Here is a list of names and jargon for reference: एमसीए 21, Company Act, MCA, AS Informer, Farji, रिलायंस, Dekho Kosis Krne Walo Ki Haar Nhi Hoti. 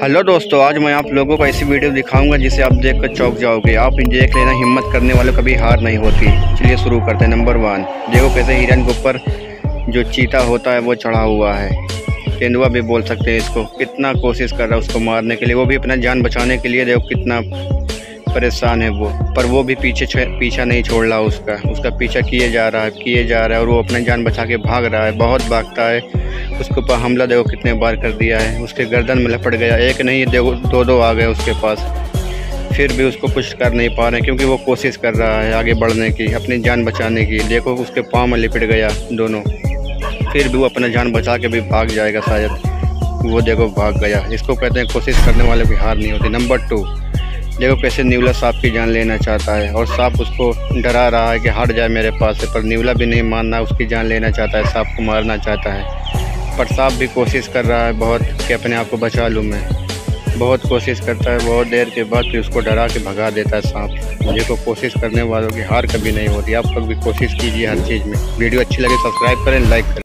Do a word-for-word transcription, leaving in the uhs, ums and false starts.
Hello दोस्तों, आज मैं आप लोगों को ऐसी वीडियो दिखाऊंगा जिसे आप देखकर चौंक जाओगे। आप देख लेना, हिम्मत करने वालों कभी हार नहीं होती। चलिए शुरू करते हैं। नंबर वन, देखो कैसे हिरण के ऊपर जो चीता होता है वो चढ़ा हुआ है। तेंदुआ भी बोल सकते हैं इसको। कितना कोशिश कर रहा है उसको मारने के लिए, वो भी अपना जान बचाने के लिए। देखो कितना परेशान है वो, पर वो भी पीछे पीछा नहीं छोड़ रहा। उसका उसका पीछा किए जा रहा है किए जा रहा है और वो अपने जान बचा के भाग रहा है। बहुत भागता है, उसके ऊपर हमला देखो कितने बार कर दिया है। उसके गर्दन में लपट गया, एक नहीं देखो दो दो आ गए उसके पास। फिर भी उसको कुछ कर नहीं पा रहे क्योंकि वो कोशिश कर रहा है आगे बढ़ने की, अपनी जान बचाने की। देखो उसके पाँव में लिपट गया दोनों, फिर भी वो अपना जान बचा के भी भाग जाएगा शायद। वो देखो भाग गया। इसको कहते हैं कोशिश करने वाले भी हार नहीं होती। नंबर टू, देखो कैसे न्यूला सांप की जान लेना चाहता है और सांप उसको डरा रहा है कि हट जाए मेरे पास से, पर न्यूला भी नहीं मानना, उसकी जान लेना चाहता है, सांप को मारना चाहता है। पर सांप भी कोशिश कर रहा है बहुत कि अपने आप को बचा लूँ मैं। बहुत कोशिश करता है, बहुत देर के बाद फिर उसको डरा के भगा देता है सांप। देखो कोशिश करने वालों की हार कभी नहीं होती। आप लोग भी कोशिश कीजिए हर चीज़ में। वीडियो अच्छी लगे सब्सक्राइब करें, लाइक करें।